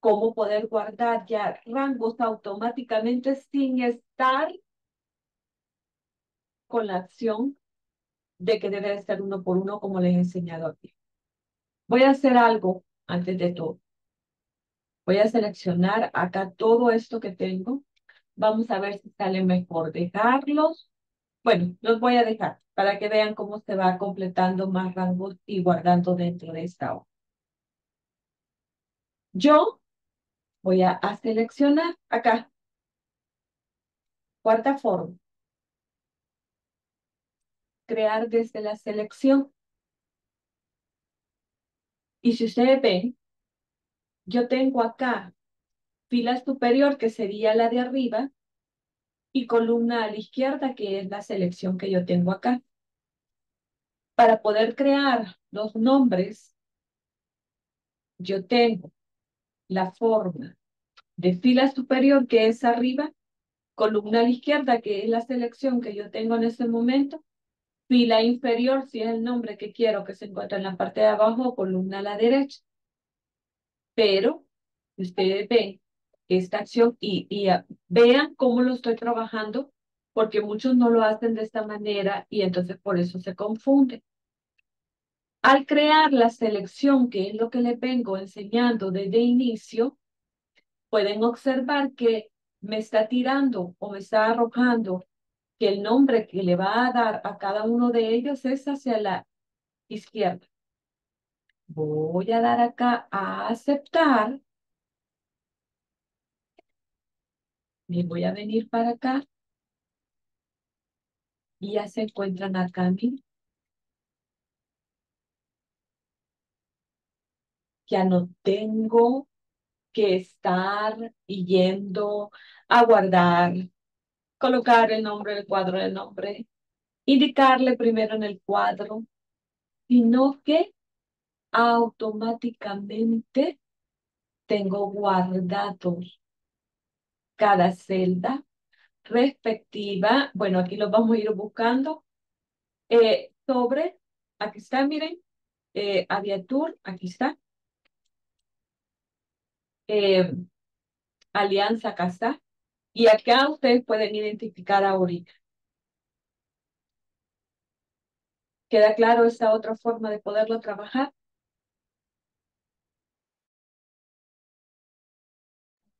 cómo poder guardar ya rangos automáticamente sin estar con la acción de que debe de ser uno por uno como les he enseñado aquí. Voy a hacer algo antes de todo. Voy a seleccionar acá todo esto que tengo. Vamos a ver si sale mejor dejarlos. Bueno, los voy a dejar para que vean cómo se va completando más rangos y guardando dentro de esta hoja. Yo voy a seleccionar acá. Cuarta forma. Crear desde la selección. Y si ustedes ven, yo tengo acá fila superior, que sería la de arriba, y columna a la izquierda, que es la selección que yo tengo acá. Para poder crear los nombres, yo tengo la forma de fila superior, que es arriba, columna a la izquierda, que es la selección que yo tengo en ese momento, fila inferior, si es el nombre que quiero que se encuentre en la parte de abajo, columna a la derecha. Pero ustedes ven esta acción y vean cómo lo estoy trabajando, porque muchos no lo hacen de esta manera y entonces por eso se confunden. Al crear la selección, que es lo que les vengo enseñando desde inicio, pueden observar que me está tirando o me está arrojando que el nombre que le va a dar a cada uno de ellos es hacia la izquierda. Voy a dar acá a aceptar. Me voy a venir para acá. Y ya se encuentran acá, miren. Ya no tengo que estar yendo a guardar, colocar el nombre del cuadro del nombre, indicarle primero en el cuadro, sino que automáticamente tengo guardadatos. Cada celda respectiva, bueno, aquí los vamos a ir buscando. Sobre, aquí está, miren, Aviatur, aquí está. Alianza, acá está. Y acá ustedes pueden identificar ahorita. ¿Queda claro esta otra forma de poderlo trabajar?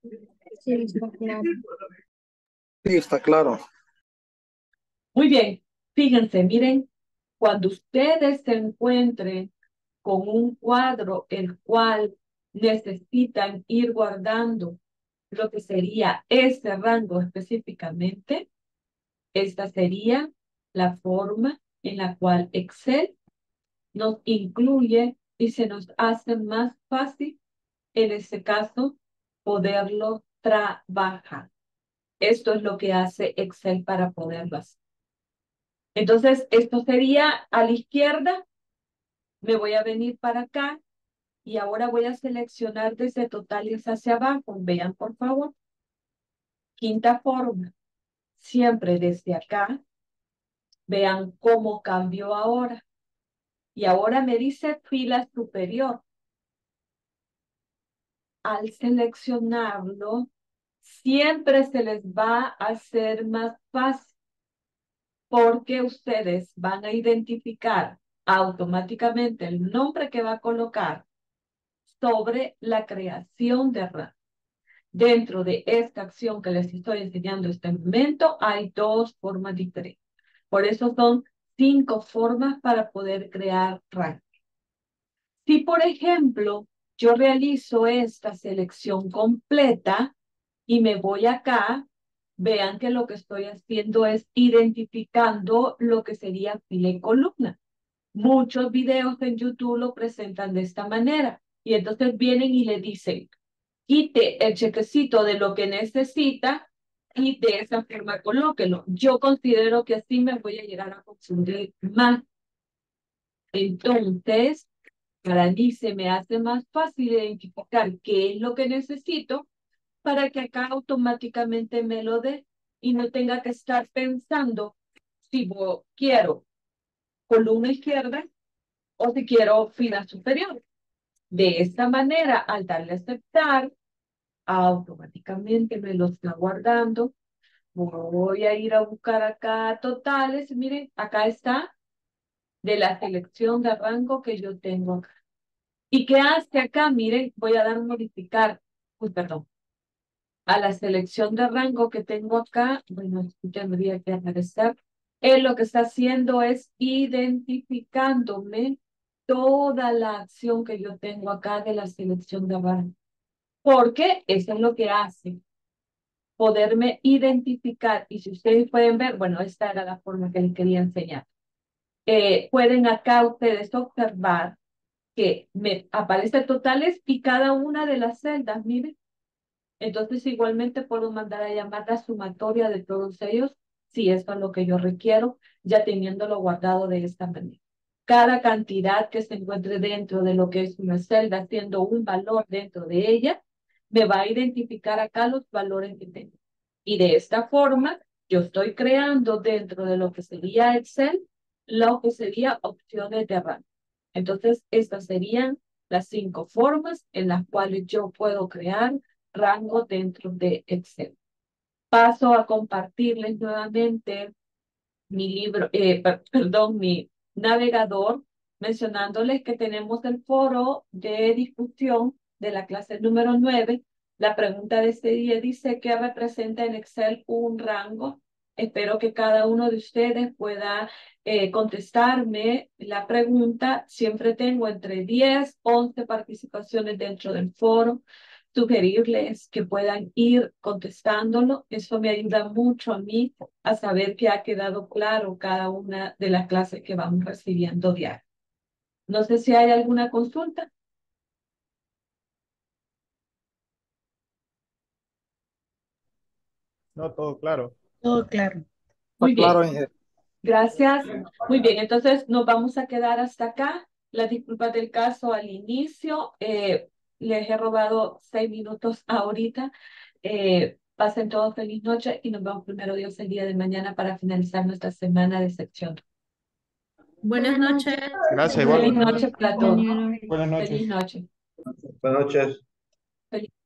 Sí, está claro. Muy bien. Fíjense, miren, cuando ustedes se encuentren con un cuadro el cual necesitan ir guardando lo que sería este rango específicamente, esta sería la forma en la cual Excel nos incluye y se nos hace más fácil, en este caso, poderlo trabajar. Esto es lo que hace Excel para poderlo hacer. Entonces, esto sería a la izquierda. Me voy a venir para acá. Y ahora voy a seleccionar desde totales hacia abajo. Vean, por favor. Quinta forma. Siempre desde acá. Vean cómo cambió ahora. Y ahora me dice fila superior. Al seleccionarlo, siempre se les va a hacer más fácil. Porque ustedes van a identificar automáticamente el nombre que va a colocar sobre la creación de rango. Dentro de esta acción que les estoy enseñando en este momento, hay dos formas diferentes. Por eso son 5 formas para poder crear rango. Si, por ejemplo, yo realizo esta selección completa y me voy acá, vean que lo que estoy haciendo es identificando lo que sería fila y columna. Muchos videos en YouTube lo presentan de esta manera. Y entonces vienen y le dicen, quite el chequecito de lo que necesita y de esa forma colóquelo. Yo considero que así me voy a llegar a confundir más. Entonces, para mí se me hace más fácil identificar qué es lo que necesito para que acá automáticamente me lo dé y no tenga que estar pensando si quiero columna izquierda o si quiero fila superior. De esta manera, al darle a aceptar, automáticamente me lo está guardando. Voy a ir a buscar acá totales. Miren, acá está de la selección de rango que yo tengo acá. ¿Y qué hace acá? Miren, voy a dar modificar. Uy, perdón. A la selección de rango que tengo acá, bueno, aquí tendría que aparecer. Él lo que está haciendo es identificándome toda la acción que yo tengo acá de la selección de rango. Porque eso es lo que hace. Poderme identificar. Y si ustedes pueden ver, bueno, esta era la forma que les quería enseñar. Pueden acá ustedes observar que me aparecen totales y cada una de las celdas, miren. Entonces igualmente puedo mandar a llamar la sumatoria de todos ellos, si eso es lo que yo requiero, ya teniéndolo guardado de esta manera. Cada cantidad que se encuentre dentro de lo que es una celda, haciendo un valor dentro de ella, me va a identificar acá los valores que tengo. Y de esta forma, yo estoy creando dentro de lo que sería Excel, lo que sería opciones de rango. Entonces, estas serían las 5 formas en las cuales yo puedo crear rango dentro de Excel. Paso a compartirles nuevamente mi libro, mi navegador, mencionándoles que tenemos el foro de discusión de la clase número 9. La pregunta de este día dice, ¿qué representa en Excel un rango? Espero que cada uno de ustedes pueda contestarme la pregunta. Siempre tengo entre 10, 11 participaciones dentro del foro. Sugerirles que puedan ir contestándolo. Eso me ayuda mucho a mí a saber que ha quedado claro cada una de las clases que vamos recibiendo diario. No sé si hay alguna consulta. No, todo claro. Todo claro. Muy bien. Claro, gracias. Muy bien, entonces nos vamos a quedar hasta acá. Las disculpas del caso al inicio. les he robado 6 minutos ahorita. Pasen todos feliz noche y nos vemos primero Dios el día de mañana para finalizar nuestra semana de sección. Buenas noches. Gracias. Feliz noche para todos. Buenas noches. Feliz noche. Buenas noches. Feliz noche.